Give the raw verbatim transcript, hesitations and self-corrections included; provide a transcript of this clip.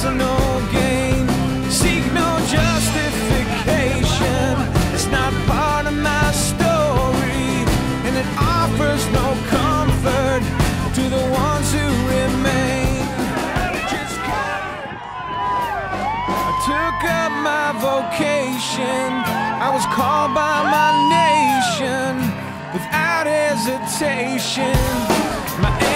personal gain. Seek no justification. It's not part of my story, and it offers no comfort to the ones who remain. I took up my vocation. I was called by my nation without hesitation. My